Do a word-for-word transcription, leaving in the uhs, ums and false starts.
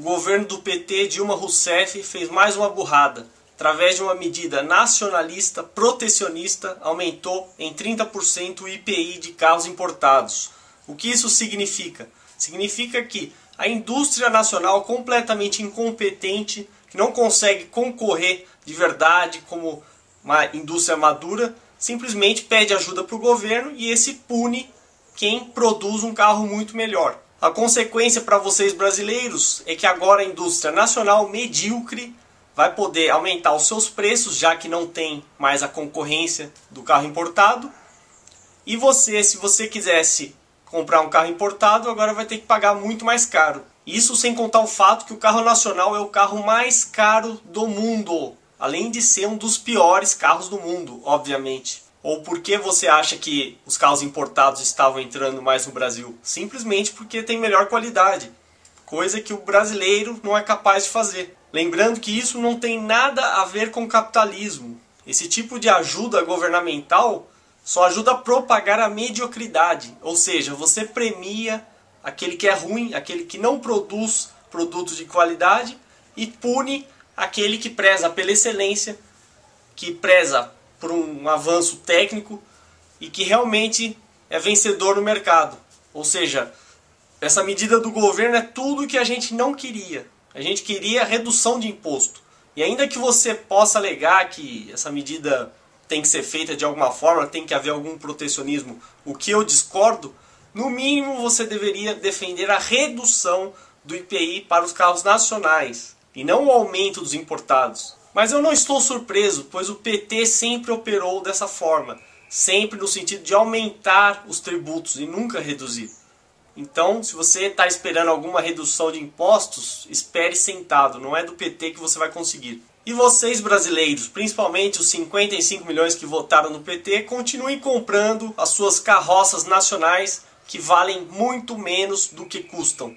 O governo do P T, Dilma Rousseff, fez mais uma burrada. Através de uma medida nacionalista, protecionista, aumentou em trinta por cento o I P I de carros importados. O que isso significa? Significa que a indústria nacional completamente incompetente, que não consegue concorrer de verdade como uma indústria madura, simplesmente pede ajuda para o governo e esse pune quem produz um carro muito melhor. A consequência para vocês brasileiros é que agora a indústria nacional medíocre vai poder aumentar os seus preços, já que não tem mais a concorrência do carro importado. E você, se você quisesse comprar um carro importado, agora vai ter que pagar muito mais caro. Isso sem contar o fato que o carro nacional é o carro mais caro do mundo, além de ser um dos piores carros do mundo, obviamente. Ou por que você acha que os carros importados estavam entrando mais no Brasil? Simplesmente porque tem melhor qualidade, coisa que o brasileiro não é capaz de fazer. Lembrando que isso não tem nada a ver com o capitalismo. Esse tipo de ajuda governamental só ajuda a propagar a mediocridade, ou seja, você premia aquele que é ruim, aquele que não produz produtos de qualidade e pune aquele que preza pela excelência, que preza por um avanço técnico e que realmente é vencedor no mercado. Ou seja, essa medida do governo é tudo o que a gente não queria. A gente queria redução de imposto. E ainda que você possa alegar que essa medida tem que ser feita de alguma forma, tem que haver algum protecionismo, o que eu discordo, no mínimo você deveria defender a redução do I P I para os carros nacionais e não o aumento dos importados. Mas eu não estou surpreso, pois o P T sempre operou dessa forma, sempre no sentido de aumentar os tributos e nunca reduzir. Então, se você está esperando alguma redução de impostos, espere sentado, não é do P T que você vai conseguir. E vocês brasileiros, principalmente os cinquenta e cinco milhões que votaram no P T, continuem comprando as suas carroças nacionais que valem muito menos do que custam.